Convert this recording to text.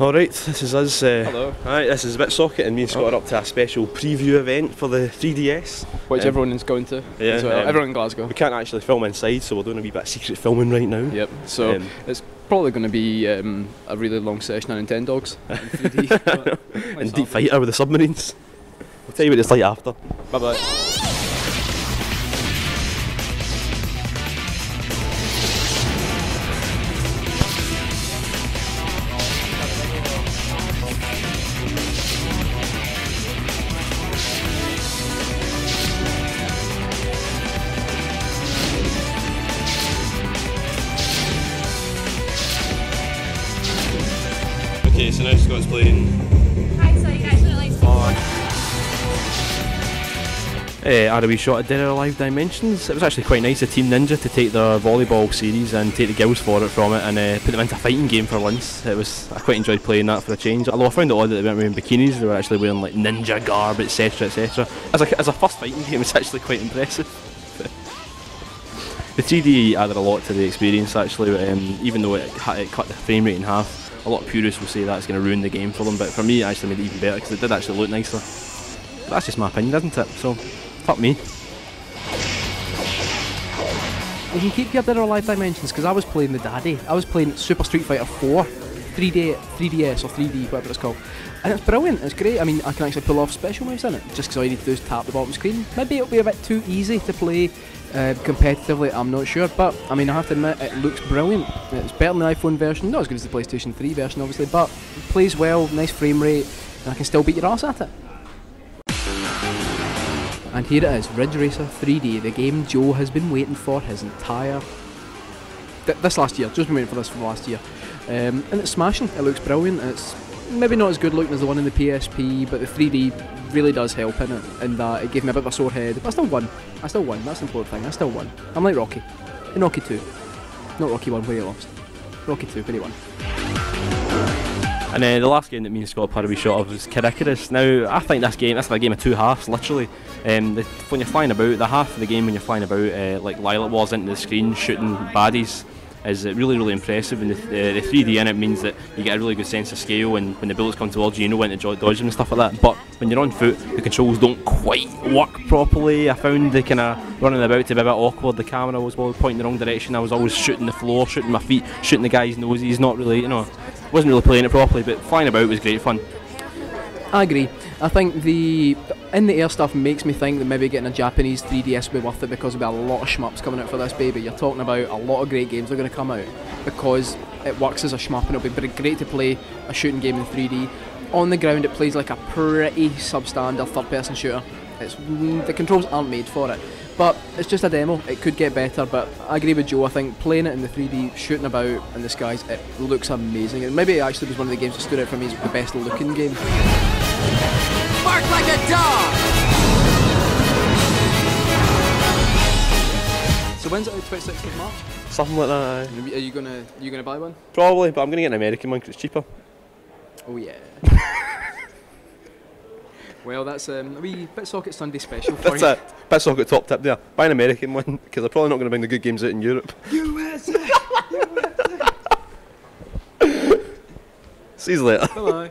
Alright, this is us. Hello. Hi, this is Bitsocket and me and Scott are up to a special preview event for the 3DS. Which everyone's going to. Yeah. As well. Everyone in Glasgow. We can't actually film inside, so we're doing a wee bit of secret filming right now. Yep, so it's probably going to be a really long session on Nintendogs in 3D. And Deep Fighter with the submarines. We'll tell you what it's like after. Bye bye. Okay, so now Scott's playing. Hi, sorry guys, I like I had a wee shot at Dead or Alive Dimensions. It was actually quite nice of Team Ninja to take their volleyball series and take the girls from it and put them into a fighting game for once. I quite enjoyed playing that for a change. Although I found it odd that they weren't wearing bikinis, they were actually wearing like ninja garb, etc, etc. As a first fighting game, it's actually quite impressive. The 3D added a lot to the experience actually, even though it cut the frame rate in half. A lot of purists will say that's going to ruin the game for them, but for me it actually made it even better because it did actually look nicer. But that's just my opinion, isn't it? So, fuck me. You can keep your Dead or Alive Dimensions because I was playing the daddy. I was playing Super Street Fighter 4, 3DS or 3D, whatever it's called. And it's brilliant, it's great. I mean, I can actually pull off special moves in it, just because all you need to do is tap the bottom screen. Maybe it'll be a bit too easy to play competitively, I'm not sure, but I mean, I have to admit, it looks brilliant. It's better than the iPhone version, not as good as the PlayStation 3 version obviously, but it plays well, nice frame rate, and I can still beat your ass at it. And here it is, Ridge Racer 3D, the game Joe has been waiting for his entire... This last year, just been waiting for this from last year. And it's smashing, it looks brilliant, it's maybe not as good looking as the one in the PSP, but the 3D really does help in it, and that it gave me a bit of a sore head, but I still won. I still won, that's the important thing, I still won. I'm like Rocky, in Rocky 2, not Rocky 1 where he lost, Rocky 2 where he won. And then the last game that me and Scott had a wee shot of was Kid Icarus. Now I think that's a game of two halves literally. When you're flying about, the half of the game when you're flying about like Lylat was into the screen shooting baddies is really impressive, and the 3D in it means that you get a really good sense of scale, and when the bullets come towards you, you know when to dodge them and stuff like that. But when you're on foot, the controls don't quite work properly. I found the kind of running about to be a bit awkward. The camera was always pointing the wrong direction. I was always shooting the floor, shooting my feet, shooting the guy's noses. Not really, you know, wasn't really playing it properly. But flying about was great fun. I agree. I think the in the air stuff makes me think that maybe getting a Japanese 3DS would be worth it, because there'll be a lot of shmups coming out for this baby. You're talking about a lot of great games that are going to come out because it works as a shmup, and it'll be great to play a shooting game in 3D. On the ground, it plays like a pretty substandard third-person shooter. The controls aren't made for it, but it's just a demo. It could get better, but I agree with Joe. I think playing it in the 3D, shooting about in the skies, it looks amazing. And maybe it actually was one of the games that stood out for me as the best-looking game. Bark like a dog! So when's it out? 26th of March? Something like that, aye. Are you gonna buy one? Probably, but I'm gonna get an American one because it's cheaper. Oh yeah. Well, that's a wee Bitsocket Sunday special for you. That's it. Bitsocket top tip there. Buy an American one, because they're probably not gonna bring the good games out in Europe. USA! USA! See you later. Bye-bye.